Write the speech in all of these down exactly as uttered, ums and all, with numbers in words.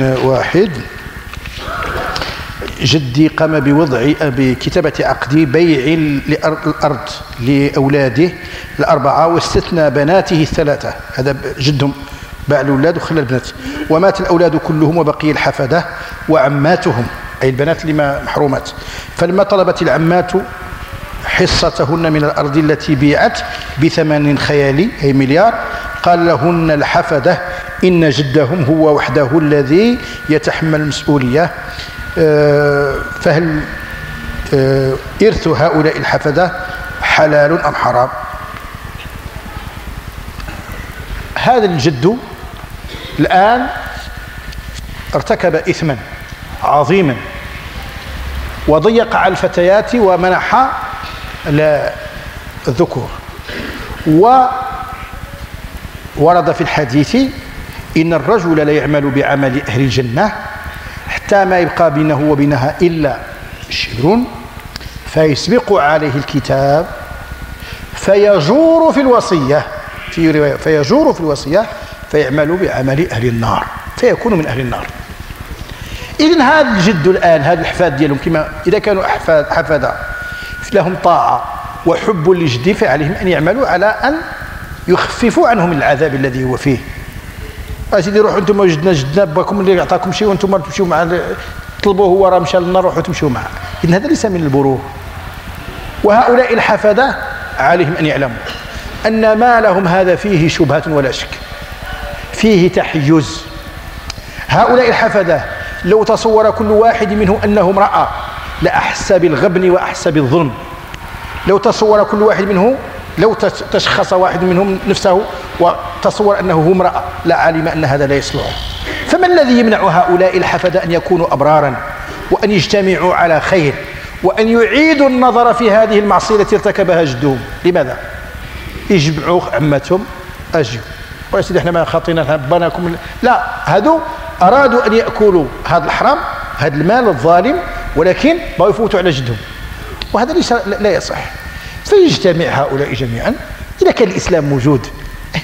واحد جدي قام بوضع بكتابة عقد بيع الأرض لأولاده الأربعة واستثنى بناته الثلاثة. هذا جدهم باع الأولاد وخلى البنات، ومات الأولاد كلهم وبقي الحفدة وعماتهم، أي البنات لما محرومات. فلما طلبت العمات حصتهن من الأرض التي بيعت بثمن خيالي أي مليار، قال لهن الحفدة إن جدهم هو وحده الذي يتحمل المسؤولية، فهل إرث هؤلاء الحفدة حلال أم حرام؟ هذا الجد الآن ارتكب إثما عظيما وضيق على الفتيات ومنح الذكور. وورد في الحديث إن الرجل لا يعمل بعمل أهل الجنة حتى ما يبقى بينه وبينها إلا شبر فيسبق عليه الكتاب فيجور في الوصية في رواية فيجور في الوصية فيعمل بعمل أهل النار فيكون من أهل النار. إذن هذا الجد الآن هذا الحفاد ديالهم كما إذا كانوا أحفاد حفادة لهم طاعة وحب لجدي فعليهم أن يعملوا على أن يخففوا عنهم العذاب الذي هو فيه. أسيدي روحوا أنتم وجدنا جدنا باكم اللي يعطاكم شيء وأنتم ما تمشيوا معه تطلبوه هو راه مشى للنار روحوا تمشيوا معه. إذن هذا ليس من البرور. وهؤلاء الحفادة عليهم أن يعلموا أن ما لهم هذا فيه شبهة ولا شك، فيه تحيز. هؤلاء الحفدة لو تصور كل واحد منهم أنه امرأة لأحسى بالغبن وأحسى بالظلم. لو تصور كل واحد منهم لو تشخص واحد منهم نفسه وتصور أنه هو امرأة لعلم أن هذا لا يصلح. فما الذي يمنع هؤلاء الحفدة أن يكونوا أبرارا وأن يجتمعوا على خير وأن يعيدوا النظر في هذه المعصية التي ارتكبها جدهم؟ لماذا؟ يجمعوا عمتهم أجيو ويا سيدي احنا ما خاطينا بناكم، لا، هادو أرادوا أن يأكلوا هذا الحرام هذا المال الظالم ولكن بغاو يفوتوا على جدهم وهذا ليس لا يصح. فيجتمع هؤلاء جميعا إذا كان الإسلام موجود.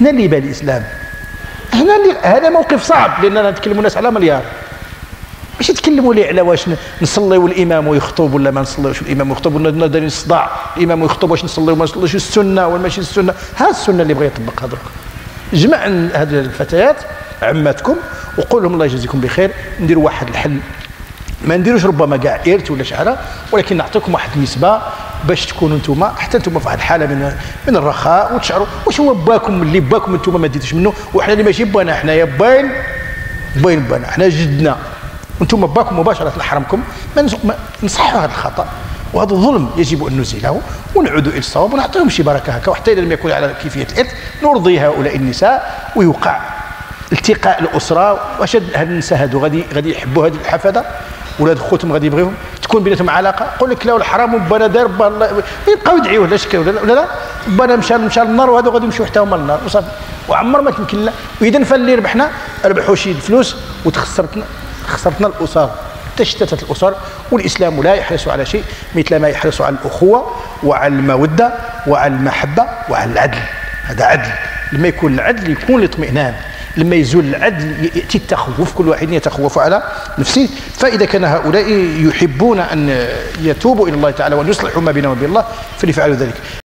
هنا اللي يبان الإسلام هنا اللي هذا موقف صعب لأننا نتكلموا الناس على مليار باش يتكلموا لي على واش نصليوا الامام ويخطب ولا ما نصليوش الامام ويخطب ولا دايرين الصداع الامام ويخطب واش نصليوا ما نصليوش السنه ولا ماشي السنه. ها السنه اللي بغى يطبقها درك. جمع هاد الفتيات عماتكم وقول لهم الله يجازيكم بخير نديروا واحد الحل، ما نديروش ربما كاع إرث ولا شحال ولكن نعطيكم واحد النسبه باش تكونوا انتم حتى انتم في واحد الحاله من من الرخاء وتشعروا واش هو باكم اللي باكم انتم ما ديتوش منه وحنا اللي ماشي بانا حنايا باين باين بانا حنا جدنا انتم باكم مباشره لحرمكم. ما نصحوا هذا الخطا وهذا الظلم يجب ان نزيله ونعودوا الى الصواب ونعطيهم شي بركه هكا وحتى اذا لم يكن على كيفيه الارث نرضي هؤلاء النساء ويوقع التقاء الاسره. واش هاد النساء هادو غادي غادي يحبوا هذه الحفاده ولاد خوتهم غادي يبغيهم تكون بيناتهم علاقه؟ يقول لك لا الحرام وبانا داير بانا يبقاو يدعيوه لا شك ولا لا بانا مشى مشى للنار وهذو غادي يمشيو حتى هما للنار وصافي وعمر ما تمكن. لا اذا فاللي ربحنا ربحوا شي الفلوس وتخسرتنا خسرتنا الأسر، تشتتت الأسر. والإسلام لا يحرص على شيء مثل ما يحرص على الأخوة وعلى المودة وعلى المحبة وعلى العدل. هذا عدل، لما يكون العدل يكون الاطمئنان، لما يزول العدل يأتي التخوف، كل واحد يتخوف على نفسه. فإذا كان هؤلاء يحبون أن يتوبوا إلى الله تعالى وأن يصلحوا ما بينهم وبين الله فليفعلوا ذلك.